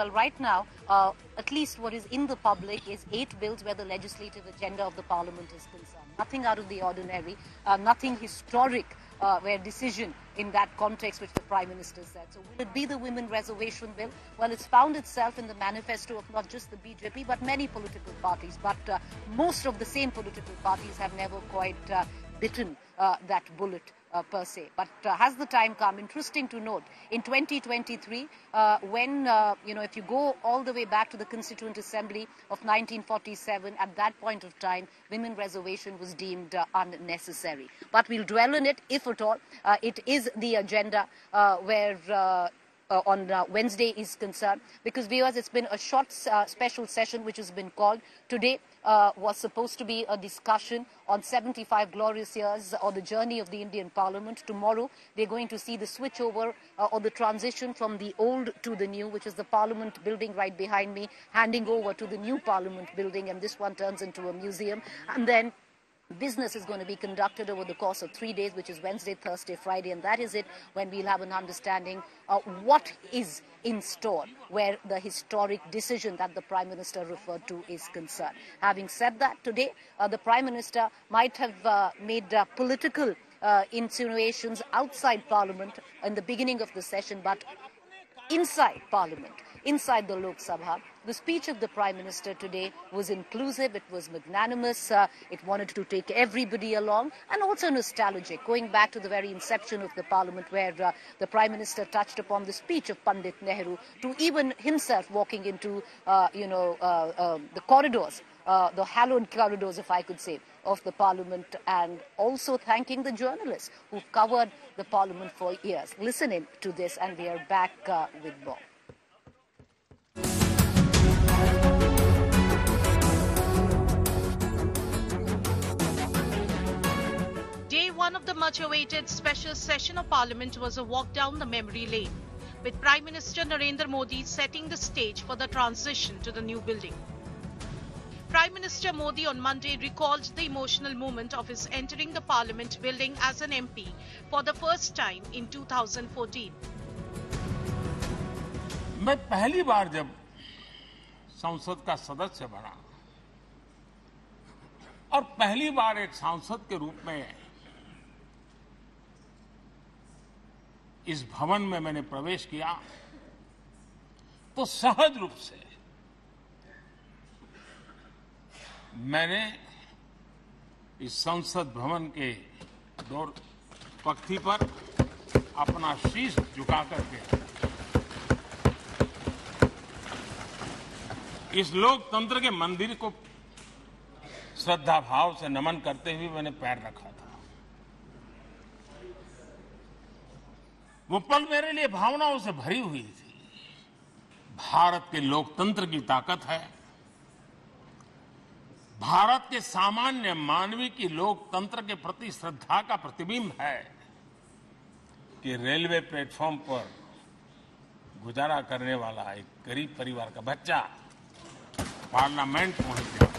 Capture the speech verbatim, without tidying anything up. Well, right now, uh, at least what is in the public is eight bills where the legislative agenda of the parliament is concerned. Nothing out of the ordinary, uh, nothing historic uh, where decision in that context which the Prime Minister said. So will it be the Women Reservation Bill? Well, it's found itself in the manifesto of not just the B J P but many political parties. But uh, most of the same political parties have never quite uh, bitten uh, that bullet. Uh, per se. But uh, has the time come? Interesting to note, in twenty twenty-three, uh, when, uh, you know, if you go all the way back to the Constituent Assembly of nineteen forty-seven, at that point of time, women reservation was deemed uh, unnecessary. But we'll dwell on it, if at all. Uh, it is the agenda uh, where... Uh, Uh, on uh, Wednesday is concerned, because viewers, it's been a short uh, special session which has been called. Today uh, was supposed to be a discussion on seventy-five glorious years or the journey of the Indian Parliament. Tomorrow they're going to see the switchover uh, or the transition from the old to the new, which is the Parliament building right behind me, handing over to the new Parliament building, and this one turns into a museum. And then business is going to be conducted over the course of three days, which is Wednesday, Thursday, Friday, and that is it, when we'll have an understanding of what is in store where the historic decision that the Prime Minister referred to is concerned. Having said that, today uh, the Prime Minister might have uh, made uh, political uh, insinuations outside Parliament in the beginning of the session, but inside Parliament, inside the Lok Sabha, the speech of the Prime Minister today was inclusive, it was magnanimous, uh, it wanted to take everybody along, and also nostalgic, going back to the very inception of the Parliament, where uh, the Prime Minister touched upon the speech of Pandit Nehru, to even himself walking into uh, you know, uh, uh, the corridors, uh, the hallowed corridors, if I could say, of the Parliament, and also thanking the journalists who covered the Parliament for years. Listen in to this, and we are back uh, with more. One of the much-awaited special session of Parliament was a walk down the memory lane, with Prime Minister Narendra Modi setting the stage for the transition to the new building. Prime Minister Modi on Monday recalled the emotional moment of his entering the Parliament building as an M P for the first time in two thousand fourteen. मैं पहली बार जब संसद का सदस्य बना और पहली बार एक सांसद के रूप में इस भवन में मैंने प्रवेश किया, तो सहज रूप से मैंने इस संसद भवन के दो पक्षी पर अपना शीश झुका करके इस लोकतंत्र के मंदिर को श्रद्धा भाव से नमन करते हुए मैंने पैर रखा था। वो पल मेरे लिए भावनाओं से भरी हुई थी। भारत के लोकतंत्र की ताकत है, भारत के सामान्य मानवी की लोकतंत्र के प्रति श्रद्धा का प्रतिबिंब है कि रेलवे प्लेटफॉर्म पर गुजारा करने वाला एक गरीब परिवार का बच्चा पार्लियामेंट पहुंच गया।